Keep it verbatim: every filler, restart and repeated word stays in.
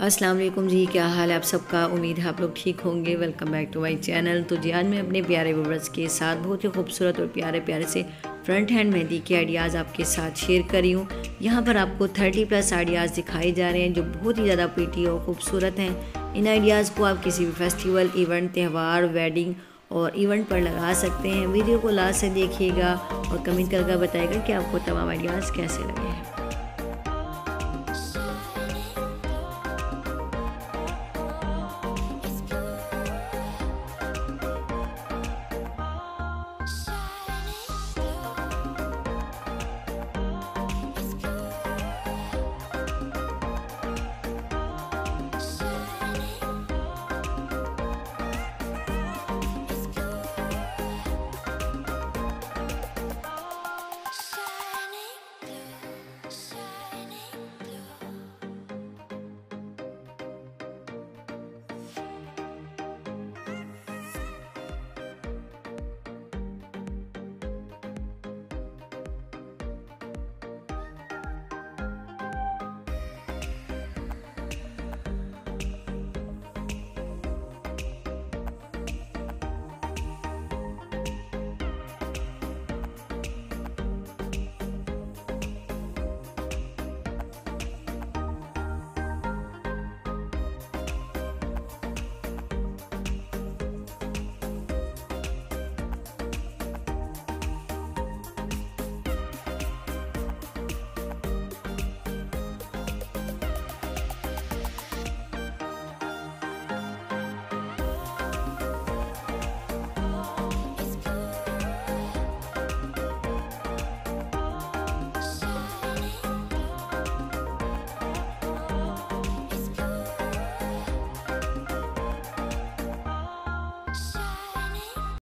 अस्सलाम वालेकुम जी, क्या हाल है आप सबका। उम्मीद है आप लोग ठीक होंगे। Welcome back to my channel. तो जी आज मैं अपने प्यारे व्यूअर्स के साथ बहुत ही खूबसूरत और प्यारे प्यारे से फ्रंट हैंड मेहंदी के आइडियाज़ आपके साथ शेयर करी हूँ। यहाँ पर आपको तीस प्लस आइडियाज़ दिखाए जा रहे हैं जो बहुत ही ज़्यादा प्रीटी और खूबसूरत हैं। इन आइडियाज़ को आप किसी भी फेस्टिवल, इवेंट, त्यौहार, वेडिंग और इवेंट पर लगा सकते हैं। वीडियो को लास्ट से देखिएगा और कमेंट करके बताइएगा कि आपको तमाम आइडियाज़ कैसे लगे हैं।